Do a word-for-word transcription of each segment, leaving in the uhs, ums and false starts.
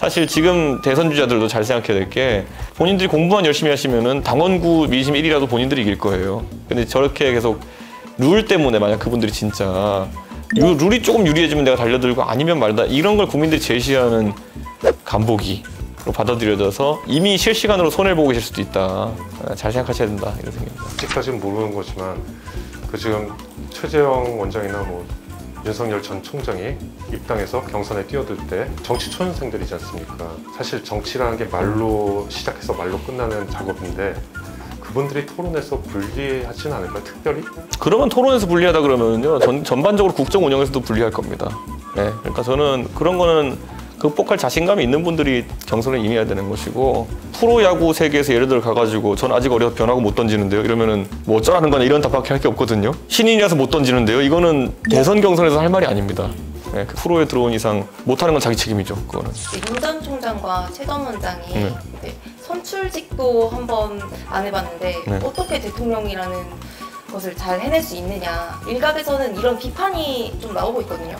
사실 지금 대선 주자들도 잘 생각해야 될 게 본인들이 공부만 열심히 하시면은 당원구 민심 일위라도 본인들이 이길 거예요. 근데 저렇게 계속 룰 때문에 만약 그분들이 진짜 요 룰이 조금 유리해지면 내가 달려들고 아니면 말다 이런 걸 국민들이 제시하는 간보기로 받아들여져서 이미 실시간으로 손해를 보고 계실 수도 있다. 잘 생각하셔야 된다. 이런 생각입니다. 아직까지는 모르는 거지만 그 지금 최재형 원장이나 뭐 윤석열 전 총장이 입당해서 경선에 뛰어들 때 정치 초년생들이지 않습니까? 사실 정치라는 게 말로 시작해서 말로 끝나는 작업인데 그분들이 토론에서 불리하진 않을까요? 특별히? 그러면 토론에서 불리하다 그러면요 전, 전반적으로 국정 운영에서도 불리할 겁니다. 네, 그러니까 저는 그런 거는 극복할 자신감이 있는 분들이 경선에 임해야 되는 것이고 프로야구 세계에서 예를 들어 가가지고 전 아직 어려서 변화구 못 던지는데요 이러면은 뭐 어쩌라는 거냐 이런 답밖에 할 게 없거든요. 신인이라서 못 던지는데요 이거는 대선 경선에서 할 말이 아닙니다. 네, 그 프로에 들어온 이상 못하는 건 자기 책임이죠. 그거는 윤 전 총장과 최 전 원장이 네. 네, 선출직도 한번 안 해봤는데 네. 어떻게 대통령이라는 것을 잘 해낼 수 있느냐 일각에서는 이런 비판이 좀 나오고 있거든요.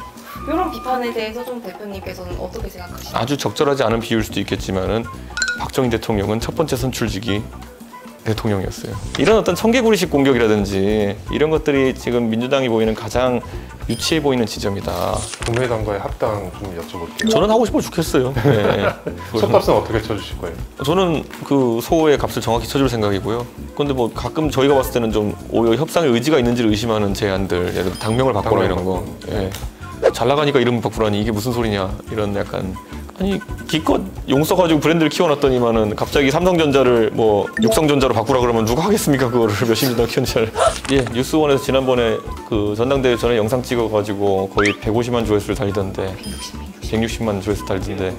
이런 비판에 대해서 좀 대표님께서는 어떻게 생각하시나요? 아주 적절하지 않은 비유일 수도 있겠지만은 박정희 대통령은 첫 번째 선출직이 대통령이었어요. 이런 어떤 청개구리식 공격이라든지 이런 것들이 지금 민주당이 보이는 가장 유치해 보이는 지점이다. 국민의당과의 합당 좀 여쭤볼게요. 저는 하고 싶어 죽겠어요. 네. 솥값은 어떻게 쳐주실 거예요? 저는 그 소의 값을 정확히 쳐줄 생각이고요. 근데 뭐 가끔 저희가 봤을 때는 좀 오히려 협상에 의지가 있는지를 의심하는 제안들, 예를 들어 당명을 바꿔라 이런 거. 네. 잘 나가니까 이름 바꾸라니 이게 무슨 소리냐 이런 약간 아니 기껏 용 써가지고 브랜드를 키워놨더니만은 갑자기 삼성전자를 뭐 육성전자로 바꾸라 그러면 누가 하겠습니까 그거를 몇십 년 동안 키웠는지. 예 뉴스원에서 지난번에 그 전당대회 전에 영상 찍어가지고 거의 백오십만 조회수를 달리던데 백육십만 조회수 달리던데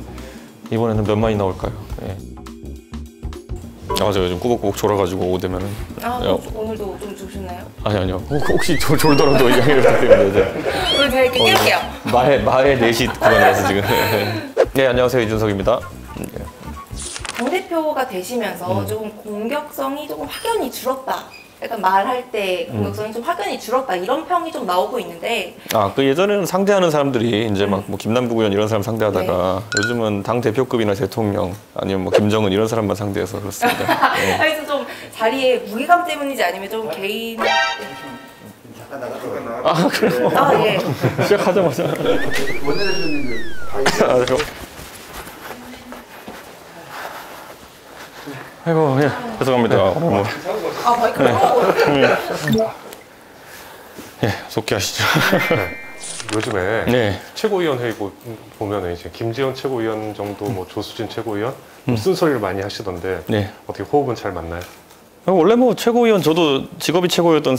이번에는 몇만이 나올까요? 예. 아 제가 요즘 꾸벅꾸벅 졸아가지고 오대면은 아 야. 오늘도 좀 졸셨나요? 아니 아니요 혹시 졸, 졸더라도 양해를 부탁드립니다. 오늘 잘 이렇게 깰게요. 마해 마해 네 시 구간이라서 지금. 네 안녕하세요 이준석입니다. 당대표가 되시면서 음. 조금 공격성이 조금 확연히 줄었다. 약간 말할 때 공격성이 음. 좀 확연히 줄었다 이런 평이 좀 나오고 있는데 아 그 예전에는 상대하는 사람들이 이제 막 뭐 김남국 의원 이런 사람 상대하다가 네. 요즘은 당 대표급이나 대통령 아니면 뭐 김정은 이런 사람만 상대해서 그렇습니다. 네. 그래서 좀 자리에 무게감 때문인지 아니면 좀 개인 아 그래요? 아 예 시작하자마자 원내대표님들 다 있어요. 아이고 예 죄송합니다. 네. 아, 뭐. 아 마이크 끄고 예 속기하시죠. 요즘에 네. 최고위원 회의 보면 이제 김재현 최고위원 정도 뭐 조수진 최고위원 음. 쓴소리를 많이 하시던데 네. 어떻게 호흡은 잘 맞나요? 원래 뭐 최고위원 저도 직업이 최고였던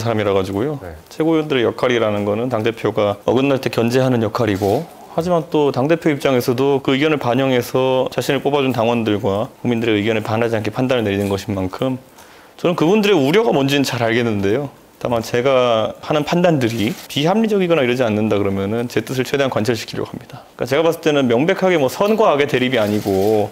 사람이라 가지고요. 네. 최고위원들의 역할이라는 거는 당대표가 어긋날 때 견제하는 역할이고 하지만 또 당대표 입장에서도 그 의견을 반영해서 자신을 뽑아준 당원들과 국민들의 의견을 반하지 않게 판단을 내리는 것인 만큼 저는 그분들의 우려가 뭔지는 잘 알겠는데요. 다만 제가 하는 판단들이 비합리적이거나 이러지 않는다 그러면은 제 뜻을 최대한 관철시키려고 합니다. 그러니까 제가 봤을 때는 명백하게 뭐 선과 악의 대립이 아니고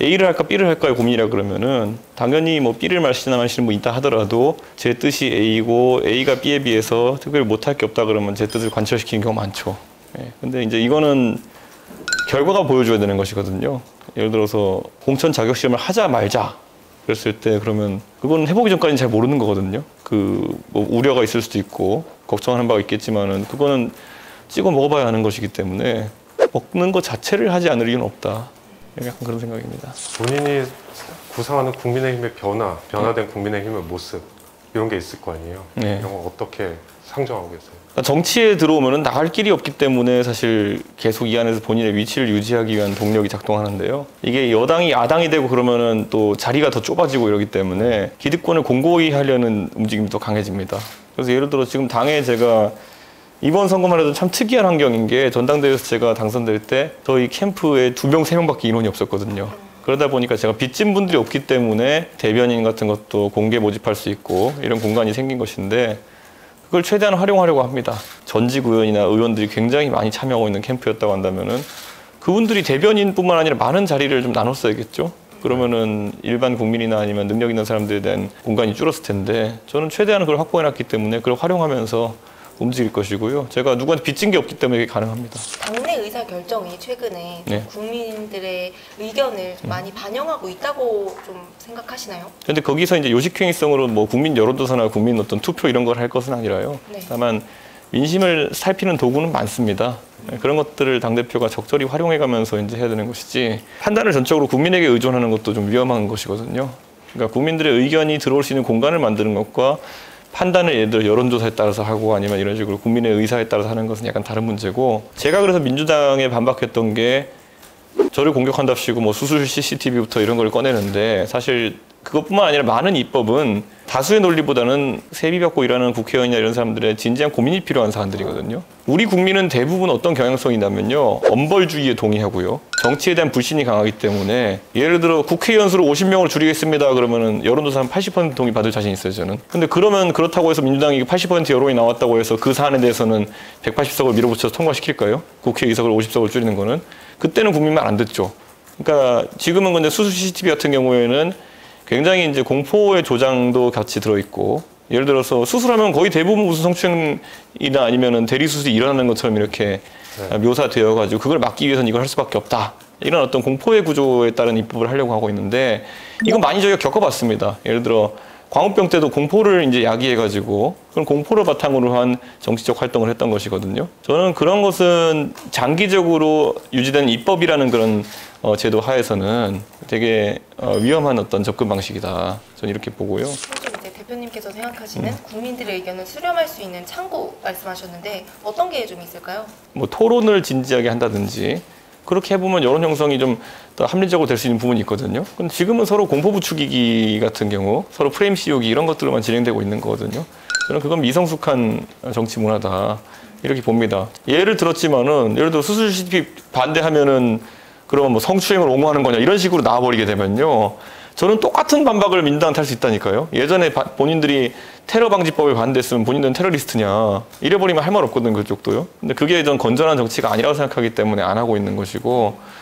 A를 할까 B를 할까의 고민이라 그러면은 당연히 뭐 B를 말씀하시는 분 있다 하더라도 제 뜻이 A고 A가 B에 비해서 특별히 못할 게 없다 그러면 제 뜻을 관철시키는 경우가 많죠. 예, 근데 이제 이거는 결과가 보여줘야 되는 것이거든요. 예를 들어서 공천 자격 시험을 하자 말자 그랬을 때 그러면 그건 해보기 전까지는 잘 모르는 거거든요. 그 뭐 우려가 있을 수도 있고 걱정하는 바가 있겠지만은 그거는 찍어 먹어봐야 하는 것이기 때문에 먹는 것 자체를 하지 않을 이유는 없다. 약간 그런 생각입니다. 본인이 구상하는 국민의힘의 변화, 변화된 국민의힘의 모습 이런 게 있을 거 아니에요. 네. 이런 거 어떻게 상정하고 계세요? 정치에 들어오면은 나갈 길이 없기 때문에 사실 계속 이 안에서 본인의 위치를 유지하기 위한 동력이 작동하는데요. 이게 여당이 야당이 되고 그러면은 또 자리가 더 좁아지고 이러기 때문에 기득권을 공고히 하려는 움직임이 더 강해집니다. 그래서 예를 들어 지금 당에 제가 이번 선거만 해도 참 특이한 환경인 게 전당대회에서 제가 당선될 때 저희 캠프에 두 명, 세 명밖에 인원이 없었거든요. 그러다 보니까 제가 빚진 분들이 없기 때문에 대변인 같은 것도 공개 모집할 수 있고 이런 공간이 생긴 것인데 그걸 최대한 활용하려고 합니다. 전직 의원이나 의원들이 굉장히 많이 참여하고 있는 캠프였다고 한다면은 그분들이 대변인뿐만 아니라 많은 자리를 좀 나눠 써야겠죠. 그러면은 일반 국민이나 아니면 능력 있는 사람들에 대한 공간이 줄었을 텐데 저는 최대한 그걸 확보해놨기 때문에 그걸 활용하면서 움직일 것이고요. 제가 누구한테 빚진 게 없기 때문에 이게 가능합니다. 당내 의사결정이 최근에 네. 국민들의 의견을 음. 많이 반영하고 있다고 좀 생각하시나요? 그런데 거기서 이제 요식행위성으로 뭐 국민 여론조사나 국민 어떤 투표 이런 걸 할 것은 아니라요. 네. 다만 민심을 살피는 도구는 많습니다. 그런 것들을 당대표가 적절히 활용해가면서 이제 해야 되는 것이지 판단을 전적으로 국민에게 의존하는 것도 좀 위험한 것이거든요. 그러니까 국민들의 의견이 들어올 수 있는 공간을 만드는 것과 판단을 예를 들어 여론조사에 따라서 하고 아니면 이런 식으로 국민의 의사에 따라서 하는 것은 약간 다른 문제고, 제가 그래서 민주당에 반박했던 게 저를 공격한답시고 뭐 수술 씨씨티비부터 이런 걸 꺼내는데, 사실 그것뿐만 아니라 많은 입법은 다수의 논리보다는 세비받고 일하는 국회의원이나 이런 사람들의 진지한 고민이 필요한 사안들이거든요. 우리 국민은 대부분 어떤 경향성이냐면요, 엄벌주의에 동의하고요, 정치에 대한 불신이 강하기 때문에 예를 들어 국회의원 수를 오십 명으로 줄이겠습니다 그러면은 여론조사 한 팔십 퍼센트 동의 받을 자신 있어요, 저는. 근데 그러면 그렇다고 해서 민주당이 팔십 퍼센트 여론이 나왔다고 해서 그 사안에 대해서는 백팔십 석을 밀어붙여서 통과시킬까요? 국회의석을 오십 석을 줄이는 거는 그때는 국민만 안 듣죠. 그러니까 지금은 근데 수술 씨씨티비 같은 경우에는 굉장히 이제 공포의 조장도 같이 들어있고, 예를 들어서 수술하면 거의 대부분 무슨 성추행이나 아니면은 대리수술이 일어나는 것처럼 이렇게 네. 묘사되어가지고 그걸 막기 위해서는 이걸 할 수밖에 없다, 이런 어떤 공포의 구조에 따른 입법을 하려고 하고 있는데, 이건 많이 저희가 겪어봤습니다. 예를 들어 광우병 때도 공포를 이제 야기해가지고 그런 공포를 바탕으로 한 정치적 활동을 했던 것이거든요. 저는 그런 것은 장기적으로 유지된 입법이라는 그런 어, 제도 하에서는 되게 어, 위험한 어떤 접근 방식이다, 저는 이렇게 보고요. 이제 대표님께서 생각하시는 음. 국민들의 의견을 수렴할 수 있는 창구 말씀하셨는데 어떤 게 좀 있을까요? 뭐 토론을 진지하게 한다든지 그렇게 해보면 여론 형성이 좀 더 합리적으로 될 수 있는 부분이 있거든요. 근데 지금은 서로 공포 부추기기 같은 경우, 서로 프레임 씌우기 이런 것들로만 진행되고 있는 거거든요. 저는 그건 미성숙한 정치 문화다, 이렇게 봅니다. 예를 들었지만은 예를 들어 수술 씨씨티비 반대하면은 그러면 뭐 성추행을 옹호하는 거냐 이런 식으로 나와버리게 되면요, 저는 똑같은 반박을 민주당한테 할 수 있다니까요. 예전에 바, 본인들이 테러 방지법을 반대했으면 본인들은 테러리스트냐 이래버리면 할 말 없거든, 그쪽도요. 근데 그게 전 건전한 정치가 아니라고 생각하기 때문에 안 하고 있는 것이고,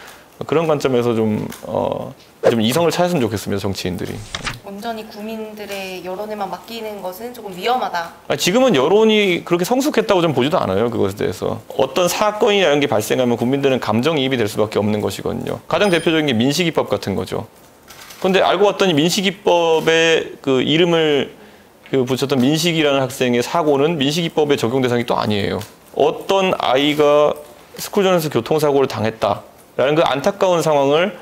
그런 관점에서 좀, 어, 좀 이성을 찾았으면 좋겠습니다, 정치인들이. 온전히 국민들의 여론에만 맡기는 것은 조금 위험하다. 아니, 지금은 여론이 그렇게 성숙했다고 좀 보지도 않아요, 그것에 대해서. 어떤 사건이나 이런 게 발생하면 국민들은 감정이입이 될 수밖에 없는 것이거든요. 가장 대표적인 게 민식이법 같은 거죠. 근데 알고 봤더니 민식이법의 그 이름을 그 붙였던 민식이라는 학생의 사고는 민식이법의 적용 대상이 또 아니에요. 어떤 아이가 스쿨존에서 교통사고를 당했다라는 그 안타까운 상황을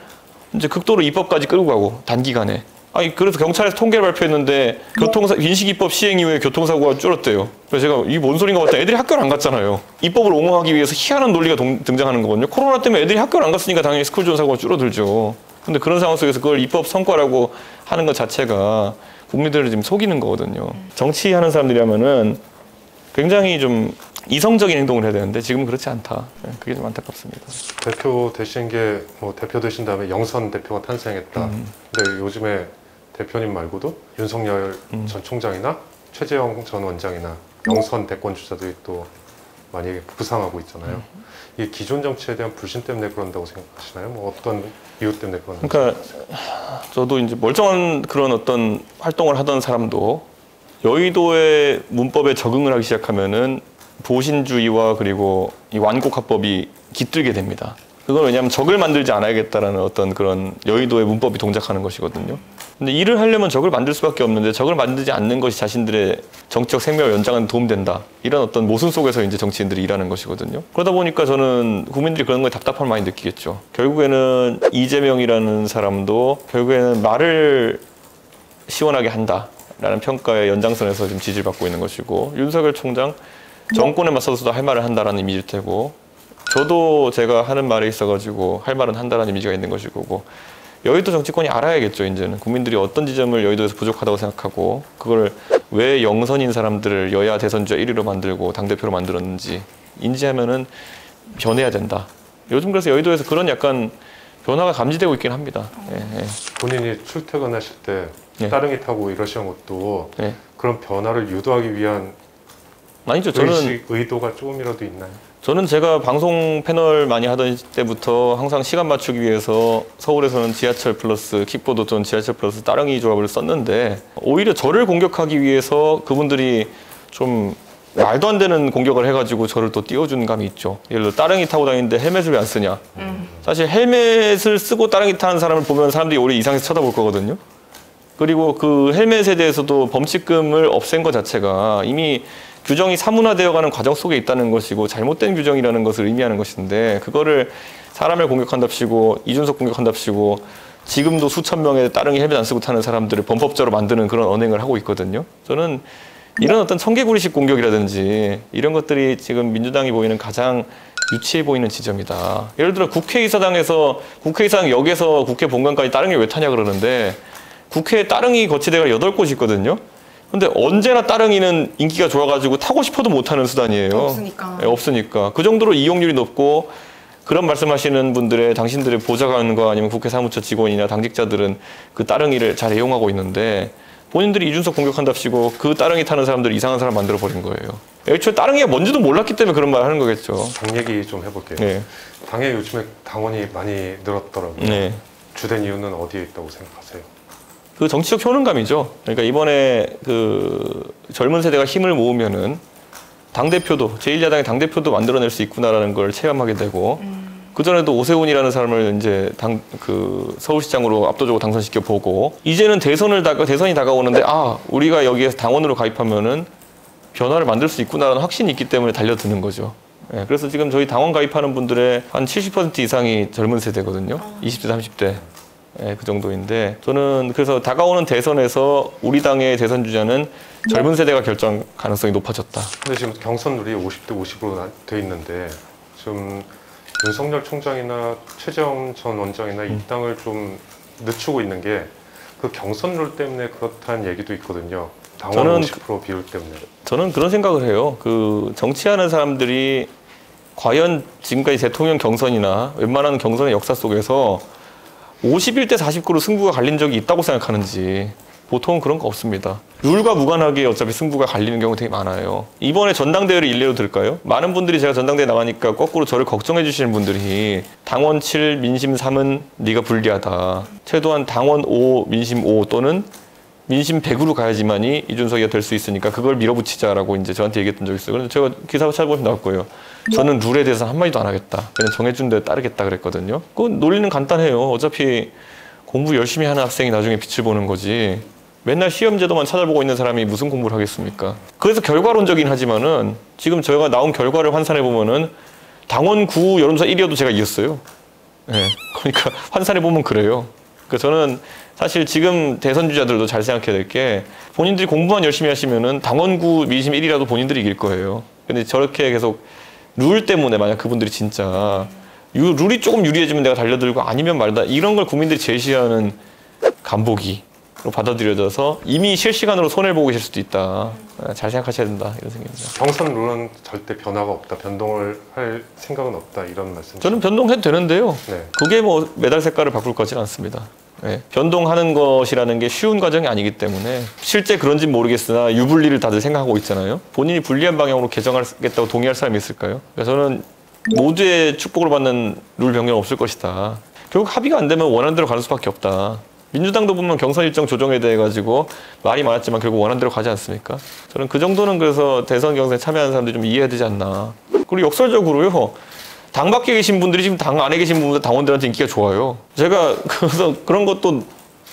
이제 극도로 입법까지 끌고 가고, 단기간에. 아니, 그래서 경찰에서 통계를 발표했는데 교통사 민식이법 시행 이후에 교통사고가 줄었대요. 그래서 제가 이게 뭔 소린가 봤더니 애들이 학교를 안 갔잖아요. 입법을 옹호하기 위해서 희한한 논리가 동, 등장하는 거거든요. 코로나 때문에 애들이 학교를 안 갔으니까 당연히 스쿨존 사고가 줄어들죠. 근데 그런 상황 속에서 그걸 입법 성과라고 하는 것 자체가 국민들을 지금 속이는 거거든요. 정치하는 사람들이라면은 굉장히 좀 이성적인 행동을 해야 되는데 지금은 그렇지 않다. 그게 좀 안타깝습니다. 대표 되신 게 뭐 대표 되신 다음에 영선 대표가 탄생했다. 음. 근데 요즘에 대표님 말고도 윤석열 음. 전 총장이나 최재형 전 원장이나 영선 대권 주자들이 또 많이 부상하고 있잖아요. 음. 이 기존 정치에 대한 불신 때문에 그런다고 생각하시나요? 뭐 어떤 이유 때문에 그런다고? 그러니까 저도 이제 멀쩡한 그런 어떤 활동을 하던 사람도 여의도의 문법에 적응을 하기 시작하면은 보신주의와 그리고 이 완곡화법이 깃들게 됩니다. 그건 왜냐하면 적을 만들지 않아야겠다라는 어떤 그런 여의도의 문법이 동작하는 것이거든요. 근데 일을 하려면 적을 만들 수밖에 없는데 적을 만들지 않는 것이 자신들의 정적 생명을 연장하는 데 도움된다, 이런 어떤 모순 속에서 이제 정치인들이 일하는 것이거든요. 그러다 보니까 저는 국민들이 그런 거에 답답함을 많이 느끼겠죠. 결국에는 이재명이라는 사람도 결국에는 말을 시원하게 한다라는 평가의 연장선에서 지금 지지를 받고 있는 것이고, 윤석열 총장 정권에 맞서서도 할 말을 한다라는 이미지일 테고, 저도 제가 하는 말에 있어가지고 할 말은 한다라는 이미지가 있는 것일 거고, 여의도 정치권이 알아야겠죠. 이제는 국민들이 어떤 지점을 여의도에서 부족하다고 생각하고, 그걸 왜 영선인 사람들을 여야 대선주자 일 위로 만들고 당대표로 만들었는지 인지하면은 변해야 된다. 요즘 그래서 여의도에서 그런 약간 변화가 감지되고 있긴 합니다. 예, 예. 본인이 출퇴근하실 때 예. 따릉이 타고 이러시는 것도 예. 그런 변화를 유도하기 위한 아니죠. 저는 의식, 의도가 조금이라도 있나요? 저는 제가 방송 패널 많이 하던 때부터 항상 시간 맞추기 위해서 서울에서는 지하철 플러스 킥보드 또는 지하철 플러스 따릉이 조합을 썼는데, 오히려 저를 공격하기 위해서 그분들이 좀 말도 안 되는 공격을 해가지고 저를 또 띄워주는 감이 있죠. 예를 들어 따릉이 타고 다니는데 헬멧을 왜 안 쓰냐. 음. 사실 헬멧을 쓰고 따릉이 타는 사람을 보면 사람들이 오히려 이상해서 쳐다볼 거거든요. 그리고 그 헬멧에 대해서도 범칙금을 없앤 것 자체가 이미 규정이 사문화되어가는 과정 속에 있다는 것이고 잘못된 규정이라는 것을 의미하는 것인데, 그거를 사람을 공격한답시고 이준석 공격한답시고 지금도 수천 명의 따릉이 헬멧 안 쓰고 타는 사람들을 범법자로 만드는 그런 언행을 하고 있거든요. 저는 이런 어떤 청개구리식 공격이라든지 이런 것들이 지금 민주당이 보이는 가장 유치해 보이는 지점이다. 예를 들어 국회의사당에서 국회의사당 역에서 국회 본관까지 따릉이 왜 타냐 그러는데, 국회에 따릉이 거치대가 여덟 곳이 있거든요. 근데 언제나 따릉이는 인기가 좋아가지고 타고 싶어도 못 타는 수단이에요. 없으니까. 네, 없으니까. 그 정도로 이용률이 높고, 그런 말씀하시는 분들의 당신들의 보좌관과 아니면 국회 사무처 직원이나 당직자들은 그 따릉이를 잘 이용하고 있는데, 본인들이 이준석 공격한답시고 그 따릉이 타는 사람들 이상한 사람 만들어버린 거예요. 애초에 따릉이가 뭔지도 몰랐기 때문에 그런 말을 하는 거겠죠. 당 얘기 좀 해볼게요. 네. 당에 요즘에 당원이 많이 늘었더라고요. 네. 주된 이유는 어디에 있다고 생각하세요? 그 정치적 효능감이죠. 그러니까 이번에 그 젊은 세대가 힘을 모으면은 당대표도, 제일 야당의 당대표도 만들어낼 수 있구나라는 걸 체험하게 되고, 음. 그전에도 오세훈이라는 사람을 이제 당, 그 서울시장으로 압도적으로 당선시켜 보고, 이제는 대선을 다가, 대선이 다가오는데, 아, 우리가 여기에서 당원으로 가입하면은 변화를 만들 수 있구나라는 확신이 있기 때문에 달려드는 거죠. 예, 그래서 지금 저희 당원 가입하는 분들의 한 칠십 퍼센트 이상이 젊은 세대거든요. 이십 대, 삼십 대. 예, 그 정도인데, 저는 그래서 다가오는 대선에서 우리 당의 대선 주자는 젊은 세대가 결정 가능성이 높아졌다. 근데 지금 경선률이 오십 대 오십으로 돼 있는데, 지금 윤석열 총장이나 최재형 전 원장이나 음. 이 당을 좀 늦추고 있는 게 그 경선률 때문에 그렇다는 얘기도 있거든요. 당원 오십 퍼센트 비율 때문에. 저는 그런 생각을 해요. 그 정치하는 사람들이 과연 지금까지 대통령 경선이나 웬만한 경선의 역사 속에서 오십일 대 사십구로 승부가 갈린 적이 있다고 생각하는지, 보통은 그런 거 없습니다. 룰과 무관하게 어차피 승부가 갈리는 경우 되게 많아요. 이번에 전당대회를 일례로 들까요? 많은 분들이 제가 전당대회 나가니까 거꾸로 저를 걱정해 주시는 분들이 당원 칠, 민심 삼은 네가 불리하다. 최소한 당원 오, 민심 오 또는 민심 백으로 가야지만이 이준석이가 될 수 있으니까 그걸 밀어붙이자라고 이제 저한테 얘기했던 적이 있어요. 그런데 제가 기사 찾아보시면 나왔고요. 저는 룰에 대해서 한마디도 안 하겠다. 그냥 정해준 대로 따르겠다 그랬거든요. 그 논리는 간단해요. 어차피 공부 열심히 하는 학생이 나중에 빛을 보는 거지. 맨날 시험제도만 찾아보고 있는 사람이 무슨 공부를 하겠습니까? 그래서 결과론적이긴 하지만은 지금 저희가 나온 결과를 환산해보면은 당원 구, 여론조사 일이어도 제가 이겼어요. 네. 그러니까 환산해보면 그래요. 그러니까 저는 사실 지금 대선 주자들도 잘 생각해야 될 게, 본인들이 공부만 열심히 하시면은 당원구 민심 일이라도 본인들이 이길 거예요. 근데 저렇게 계속 룰 때문에 만약 그분들이 진짜 유, 룰이 조금 유리해지면 내가 달려들고 아니면 말다 이런 걸 국민들이 제시하는 간보기로 받아들여져서 이미 실시간으로 손해보고 계실 수도 있다. 잘 생각하셔야 된다. 이런 생각입니다. 경선 룰은 절대 변화가 없다. 변동을 할 생각은 없다. 이런 말씀. 저는 변동해도 되는데요. 네. 그게 뭐 메달 색깔을 바꿀 거지는 않습니다. 네. 변동하는 것이라는 게 쉬운 과정이 아니기 때문에, 실제 그런지는 모르겠으나 유불리를 다들 생각하고 있잖아요. 본인이 불리한 방향으로 개정하겠다고 동의할 사람이 있을까요? 그러니까 저는 모두의 축복을 받는 룰 변경은 없을 것이다. 결국 합의가 안 되면 원하는 대로 가는 수밖에 없다. 민주당도 보면 경선 일정 조정에 대해 가지고 말이 많았지만 결국 원하는 대로 가지 않습니까? 저는 그 정도는 그래서 대선 경선에 참여하는 사람들이 좀 이해해야 되지 않나. 그리고 역설적으로요. 당 밖에 계신 분들이 지금 당 안에 계신 분들 당원들한테 인기가 좋아요. 제가 그래서 그런 것도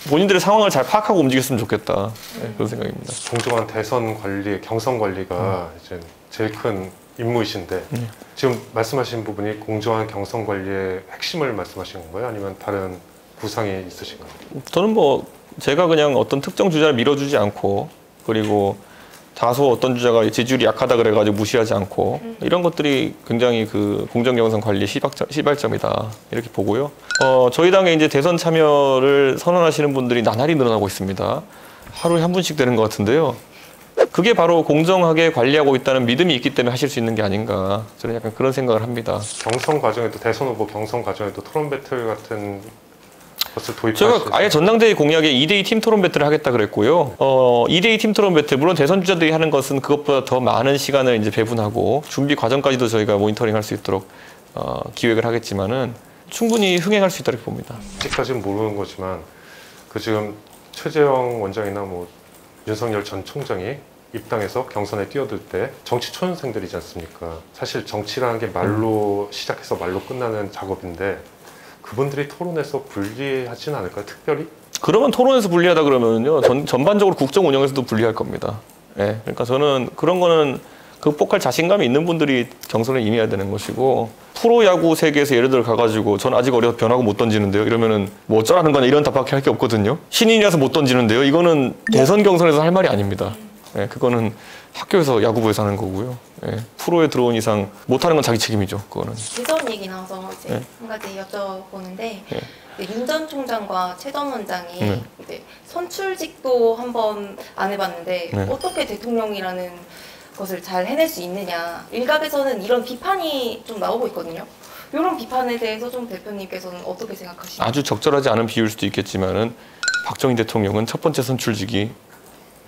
본인들의 상황을 잘 파악하고 움직였으면 좋겠다. 네, 그런 생각입니다. 종종한 대선 관리, 경선 관리가 음. 이제 제일 큰 임무이신데 음. 지금 말씀하신 부분이 공정한 경선 관리의 핵심을 말씀하신 건가요? 아니면 다른 구상이 있으신가요? 저는 뭐 제가 그냥 어떤 특정 주자를 밀어주지 않고, 그리고 다소 어떤 주자가 지지율이 약하다 그래가지고 무시하지 않고, 이런 것들이 굉장히 그 공정경선 관리 시발점이다 이렇게 보고요. 어, 저희 당에 이제 대선 참여를 선언하시는 분들이 나날이 늘어나고 있습니다. 하루에 한 분씩 되는 것 같은데요. 그게 바로 공정하게 관리하고 있다는 믿음이 있기 때문에 하실 수 있는 게 아닌가, 저는 약간 그런 생각을 합니다. 경선 과정에도, 대선 후보 경선 과정에도 토론 배틀 같은 것을 도입할 수 있어요. 제가 아예 전당대회 공약에 이 대 이 팀 토론 배틀을 하겠다 그랬고요. 어, 이 대 이 팀 토론 배틀, 물론 대선 주자들이 하는 것은 그것보다 더 많은 시간을 이제 배분하고 준비 과정까지도 저희가 모니터링할 수 있도록 어, 기획을 하겠지만은 충분히 흥행할 수 있다고 봅니다. 아직까지는 모르는 거지만 그 지금 최재형 원장이나 뭐 윤석열 전 총장이 입당해서 경선에 뛰어들 때 정치 초년생들이지 않습니까? 사실 정치라는 게 말로 시작해서 말로 끝나는 작업인데 그분들이 토론에서 불리하진 않을까요? 특별히? 그러면 토론에서 불리하다 그러면요, 전, 전반적으로 국정 운영에서도 불리할 겁니다. 예, 그러니까 저는 그런 거는 극복할 자신감이 있는 분들이 경선을 임해야 되는 것이고, 프로야구 세계에서 예를 들어 가가지고 전 아직 어려서 변화구 못 던지는데요 이러면은 뭐 어쩌라는 거냐 이런 답밖에 할 게 없거든요. 신인이라서 못 던지는데요 이거는 대선 경선에서 할 말이 아닙니다. 예, 그거는 학교에서 야구부에서 하는 거고요. 예, 프로에 들어온 이상 못하는 건 자기 책임이죠. 그거는 대선 얘기 나와서 이제 예. 한 가지 여쭤보는데 예. 윤 전 총장과 최 전 원장이 네. 이제 선출직도 한번 안 해봤는데 네. 어떻게 대통령이라는 것을 잘 해낼 수 있느냐, 일각에서는 이런 비판이 좀 나오고 있거든요. 이런 비판에 대해서 좀 대표님께서는 어떻게 생각하시나요? 아주 적절하지 않은 비유일 수도 있겠지만은 박정희 대통령은 첫 번째 선출직이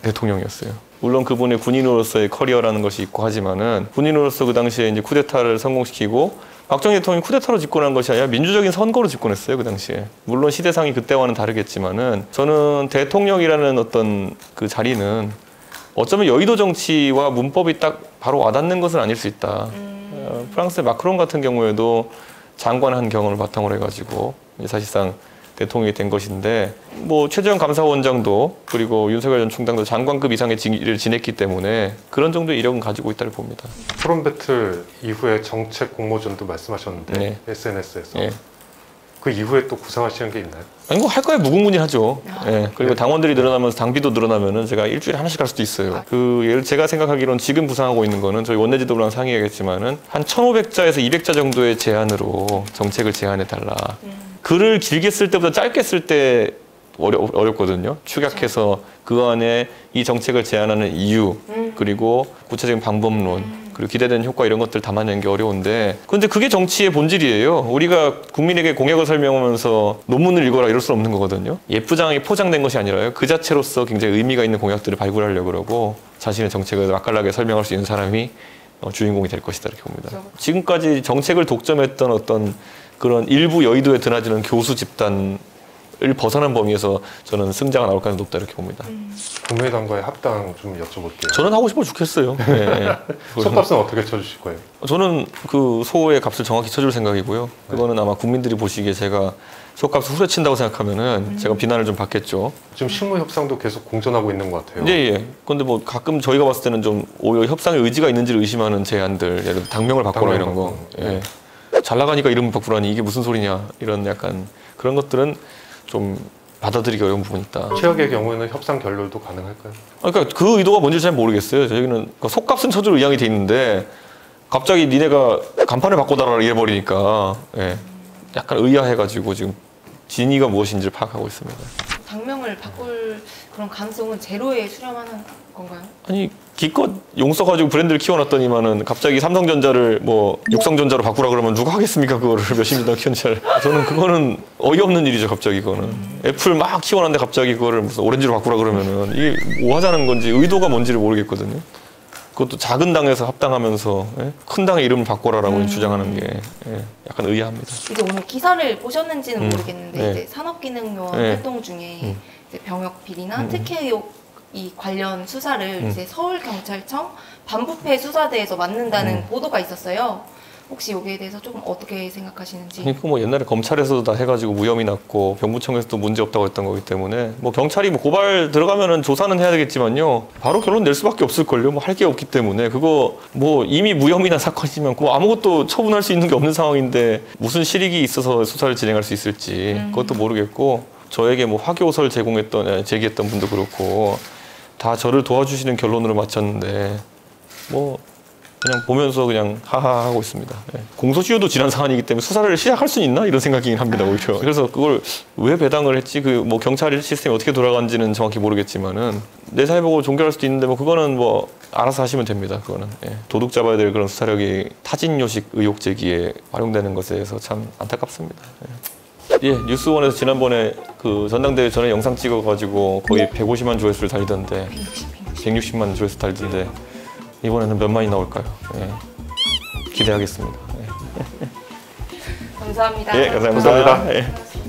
대통령이었어요. 물론 그분의 군인으로서의 커리어라는 것이 있고 하지만은 군인으로서 그 당시에 이제 쿠데타를 성공시키고 박정희 대통령이 쿠데타로 집권한 것이 아니라 민주적인 선거로 집권했어요, 그 당시에. 물론 시대상이 그때와는 다르겠지만은 저는 대통령이라는 어떤 그 자리는 어쩌면 여의도 정치와 문법이 딱 바로 와닿는 것은 아닐 수 있다. 음... 프랑스의 마크론 같은 경우에도 장관 한 경험을 바탕으로 해가지고 사실상 대통령이 된 것인데, 뭐 최재형 감사원장도 그리고 윤석열 전 총장도 장관급 이상의 직위를 지냈기 때문에 그런 정도의 이력은 가지고 있다고 봅니다. 토론 배틀 이후에 정책 공모전도 말씀하셨는데 네. 에스엔에스에서 네. 그 이후에 또 구상하시는 게 있나요? 아니, 뭐 할 거에 무궁무진하죠. 아. 네. 그리고 네. 당원들이 늘어나면서 당비도 늘어나면은 제가 일주일에 하나씩 갈 수도 있어요. 아. 그 예를 제가 생각하기로는 지금 구상하고 있는 거는 저희 원내 지도부랑 상의하겠지만은 한 천오백 자에서 이백 자 정도의 제안으로 정책을 제안해 달라. 음. 글을 길게 쓸 때보다 짧게 쓸 때 어려, 어렵거든요. 축약해서 그 안에 이 정책을 제안하는 이유, 음. 그리고 구체적인 방법론, 음. 그리고 기대되는 효과 이런 것들 담아내는 게 어려운데, 근데 그게 정치의 본질이에요. 우리가 국민에게 공약을 설명하면서 논문을 읽어라 이럴 수는 없는 거거든요. 예쁘장하게 포장된 것이 아니라요. 그 자체로서 굉장히 의미가 있는 공약들을 발굴하려고 그러고 자신의 정책을 맛깔나게 설명할 수 있는 사람이 주인공이 될 것이다, 이렇게 봅니다. 그렇죠. 지금까지 정책을 독점했던 어떤 그런 일부 여의도에 드나드는 교수 집단을 벗어난 범위에서 저는 승자가 나올 가능성이 높다, 이렇게 봅니다. 음. 국민의당과의 합당 좀 여쭤볼게요. 저는 하고 싶어 죽겠어요. 네. 소값은 어떻게 쳐주실 거예요? 저는 그 소의 값을 정확히 쳐줄 생각이고요. 그거는 네. 아마 국민들이 보시기에 제가 소값을 후려친다고 생각하면은 음. 제가 비난을 좀 받겠죠. 지금 실무 협상도 계속 공전하고 있는 것 같아요. 예예. 예. 그런데 뭐 가끔 저희가 봤을 때는 좀 오히려 협상에 의지가 있는지를 의심하는 제안들, 예를 들어 당명을 바꿔라 이런 거. 예. 네. 잘 나가니까 이름 바꾸라니 이게 무슨 소리냐, 이런 약간 그런 것들은 좀 받아들이기 어려운 부분이 있다. 최악의 경우에는 협상 결렬도 가능할까요? 그러니까 그 의도가 뭔지 잘 모르겠어요. 저희는 속값은 쳐줄 의향이 돼 있는데 갑자기 니네가 간판을 바꿔달라 이래버리니까 예, 약간 의아해가지고 지금 진위가 무엇인지를 파악하고 있습니다. 당명을 바꿀 그런 가능성은 제로에 수렴하는 건가요? 아니, 기껏 용 써가지고 브랜드를 키워놨더니만은 갑자기 삼성전자를 뭐 육성전자로 바꾸라 그러면 누가 하겠습니까? 그거를 몇십 년 동안 키운 잘. 저는 그거는 어이없는 일이죠, 갑자기 그거는. 애플 막 키워놨는데 갑자기 그거를 무슨 오렌지로 바꾸라 그러면은 이게 뭐 하자는 건지 의도가 뭔지를 모르겠거든요. 그것도 작은 당에서 합당하면서 예? 큰 당의 이름을 바꿔라라고 음. 주장하는 게 예, 약간 의아합니다. 이제 오늘 기사를 보셨는지는 음. 모르겠는데 네. 이제 산업기능요원 네. 활동 중에 음. 이제 병역 비리나 음. 특혜 의혹 이 관련 수사를 음. 이제 서울경찰청 반부패 수사대에서 맡는다는 음. 보도가 있었어요. 혹시 여기에 대해서 조금 어떻게 생각하시는지? 그러니까 뭐 옛날에 검찰에서도 다 해가지고 무혐의 났고 병무청에서도 문제 없다고 했던 거기 때문에 뭐 경찰이 뭐 고발 들어가면은 조사는 해야 되겠지만요 바로 결론 낼 수밖에 없을걸요. 뭐 할 게 없기 때문에 그거 뭐 이미 무혐의 난 사건이면 뭐 아무것도 처분할 수 있는 게 없는 상황인데 무슨 실익이 있어서 수사를 진행할 수 있을지 음. 그것도 모르겠고 저에게 뭐 화교설 제공했던 제기했던 분도 그렇고. 다 저를 도와주시는 결론으로 마쳤는데 뭐 그냥 보면서 그냥 하하 하고 있습니다. 네. 공소시효도 지난 사안이기 때문에 수사를 시작할 수 있나 이런 생각이긴 합니다. 오히려. 그래서 그걸 왜 배당을 했지, 그 뭐 경찰 시스템이 어떻게 돌아가는지는 정확히 모르겠지만은 내 사회보고 종결할 수도 있는데 뭐 그거는 뭐 알아서 하시면 됩니다. 그거는 예. 도둑 잡아야 될 그런 수사력이 타진요식 의혹 제기에 활용되는 것에 대해서 참 안타깝습니다. 예. 예, 뉴스원에서 지난번에 그 전당대회 전에 영상 찍어가지고 거의 백오십만 조회수를 달리던데 백육십만 조회수 달리던데 이번에는 몇만이 나올까요? 예, 기대하겠습니다. 예. 감사합니다. 예, 감사합니다. 감사합니다. 예.